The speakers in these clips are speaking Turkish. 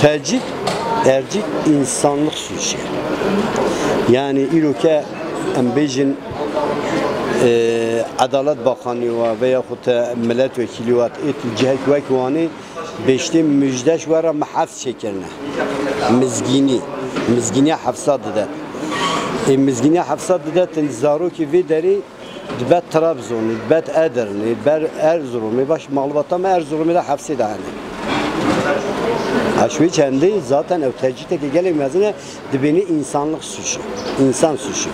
Tercih, insanlık suçu. Yani İruke ambejin Adalet Bakanı veya milletvekili ve cihek vekvanı beşte müjdeş vara mahafz çekirne. Mizgini. Mizgini hafsa dedi. Mizgini hafsa dedi. Zaruki videri dibet Trabzon'u, dibet Edirne'yi, dibet Erzurum'u, baş mağlubatlama Erzurum'u da hafsa dedi. Aşvi kendi zaten ev tercihteki gelemezine dibini insanlık suçu, insan suçu.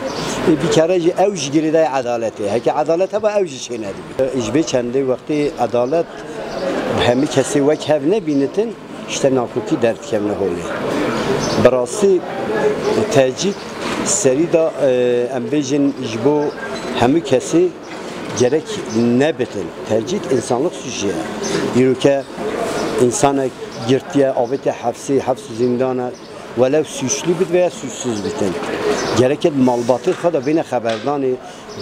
Bir kere evci giride adaleti, heki adalet heba evci şey nedir? İşbi kendi vakti adalet hemi kesi vek hevne binitin işte nakuki dert kemne oluyor. Birası tercih serida ambejin işbu hemi kesi gerek ne bitin. Tercih insanlık suçu. Yürüke insana girtiye, avete hapsi, hapsi zindana velev suçlu bit veya suçsuz bitin. Gereket malbatı kada bine haberdani,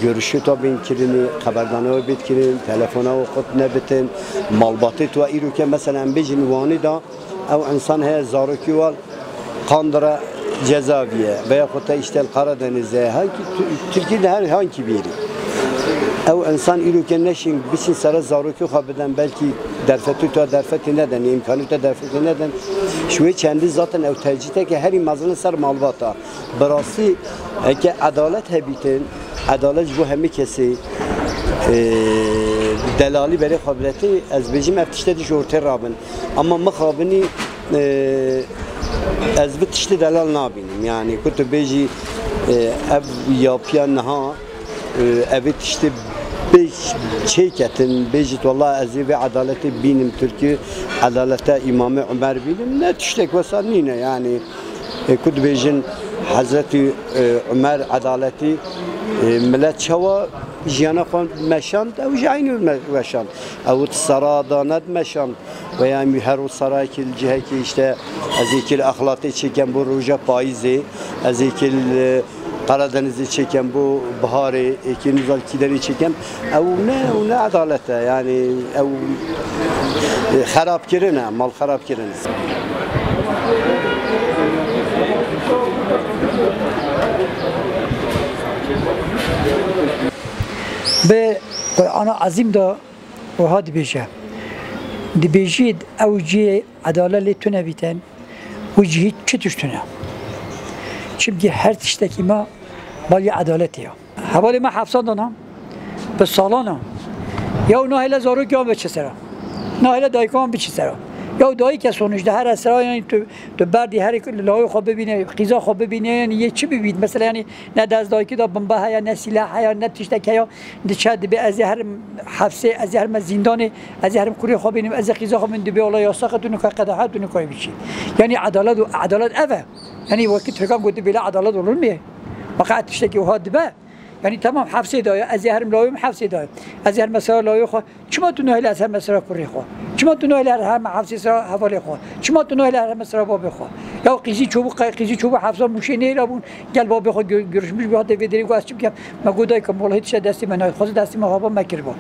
görüşü ta bin kirini, haberdani o bit kirini, telefona o kut ne bitin, malbatı ta iruke mesela bejin vani da ev insan he zaruki val kandıra cezaviye veya kuta işte Karadeniz'e Türkiye'de herhangi biri. Ev insan iruke neşin bisin sara zaruki habeden belki derfeti ta derfeti neden, imkanı da derfeti neden? Şuyu kendi zaten ev tercihteki her imazının ser malbata. Burası ki adalet hebitin, adalet bu hemi kesi delali beri kabileti ez becim eftişte diş ortaya rabın. Ama mıkabini ez bitişte delal nabinim. Yani kutu beji ev yapıyan ha evet işte beş çeyketin, bejit vallahi azibe adaleti binim Türkiye, adalete İmam-ı Ömer binim, ne tüştek vesanine yani. Kudbejin Hazreti Ömer adaleti millet şava jiyana kon meşant, ev jayinül meşant, ev sarada nad meşant veya müheru sarakil ciheki işte azikil ahlati çeken bu ruja paizi, azikil Karadeniz'i çeken bu baharı, ikiniz alkileri çeken ev ne adalete yani ev harap kirine, mal harap kirine. Be Kur'an-ı Azim'da oha dibeşe. Dibeşid evci adaleli tüne biten, ucihid çütüştüne. Çünkü her tişteki ma bayağı adalet ya. Havali ma hafsandan ham, bes salana. Ya naile zoru kâm biçisera, naile dayı kâm biçisera. Ya dayı ki sonuçta her esra yani berdi her layı kabı bine, kıza kabı bine yani ye çi bibid. Mesela yani ne ders dayı ki da bomba ya ne silah ya ne tişteki ya dişad be azihar hafse azihar mazindane azihar kuri kabı azihar kıza kabı dibe olay yasak dönük kadar dönük ay biçi. Yani adalet eve. Yani vakit hükam götü bile adalet olur mu? Vakat işte ki o hadbe. Yani tamam hapse ediyor. Azihar layım hapse ediyor. Azihar mesela layı ko. Çima tunu hele azihar mesela kurri ko. Çima tunu hele her hapse sıra havale ko. Çima tunu hele her mesela babi ko. Ya kızı çubu hapse muşe neyle bun gel babi ko görüşmüş bir hatta vederi ko açıp ki maguday ki mola hiç desti ben hazır desti muhabba makir bu.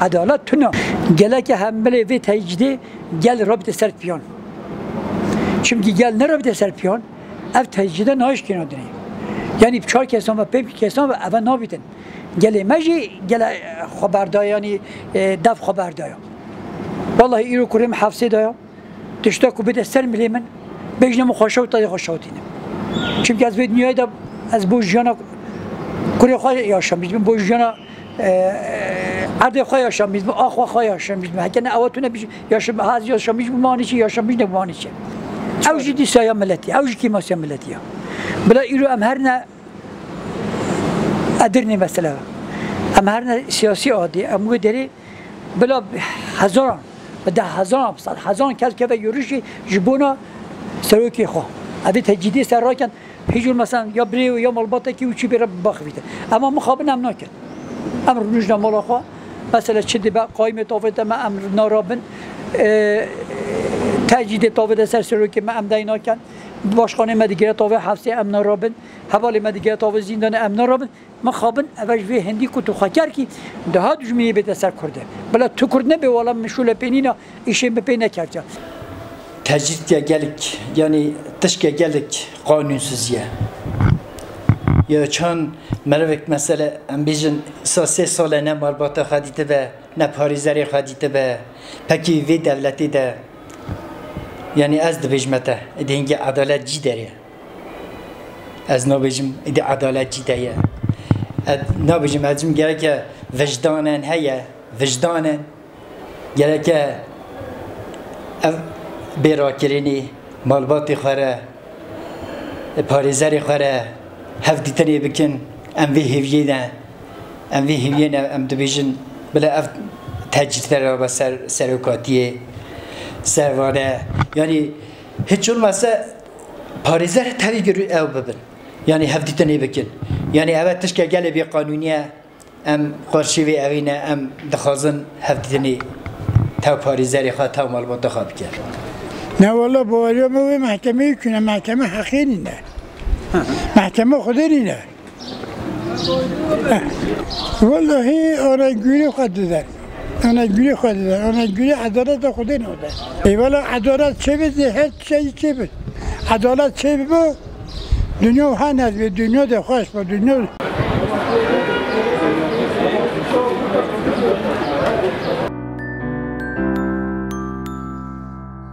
Adalet tunu. Gele ki hem bile ve tecdi gel rabit serpiyon. Çünkü gel ne rabit serpiyon? Ev tecrüde naiş kinodur. Yani çar kesan ve pek kesan ve ev nabiten. Gelemeci gele haberda yani daf haberda ya. Vallahi iru kurim hafse da ya. Düşte kubide sermilemen. Bejnem hoşavta ya hoşavtine. Çünkü az bir dünyada az bu jana kure khay yaşam. Bizim bu jana arda khay yaşam. Bizim ahva khay yaşam. Bizim hakene avatuna bir yaşam. Haz yaşam. Bizim maniçi yaşam. Bizim maniçi. Avcı disaya milleti, avcı kimasya milleti ya. Bela iru amherne adirni mesela. Amherne siyasi adi, amgı deri bela hazan, bela hazan apsal, hazan kelke ve yürüyüşü jibona seroki xo. Adı tecidi serraken hicur mesela ya biri ya malbata ki uçu bir bakvite. Ama muhabin amnaken. Amr nujna malakha mesela çidiba qaime tafete ma amr narabin. Tecide tabi de ser sürüyor ki ben amdayın باشخانه مدیگه تاوه حفظه امن رابن حوال مدیگه تاوه زندان امن رابن ما خوابن اوجوی هندی که تو خاکر که دها دجمیه به دستر کرده بلا تو کردنه به والا مشول پینینا ایشه بپینه کرده tecritge gelik, yani tışke gelik kanunsuz ya. Ya çan mervek mesele ambijin sase sale ne marbata hadite be, ne parizeri hadite be. Peki ve devleti de yani az da bejmete, edinge adalet cideri. Az ne bejim, edi adalet cideri. Ne bejim, edicim gereke vicdanen heye, vicdanen gereke berakirini, malbatı xare, parizeri xare, hevditeni bikin, envi hiviyene, envi hiviyene, emdubijin, bile ev tecritleri ama serukatiye, servane, yani hiç olmazsa parizeri tabi görür ev bebin, yani hevditeni bikin, yani evet tışka gele bir kanuniye, em karşıvi evine, em dıxazın hevditeni, tabi parizeri xa, tabi malbatı xa bikin. Ne valla bu arıyor mu ve mahkemeye yüküne, mahkeme hakkıyla. Mahkeme kuduruyla. Vallahi ona güle kudurar. Ona güle kudurar, ona güle adalet de kuduruyla. Eyvallah adalet çevirdi, her şeyi çevir. Adalet çevir bu. Dünya hanez ve dünya da hoş bu, dünya.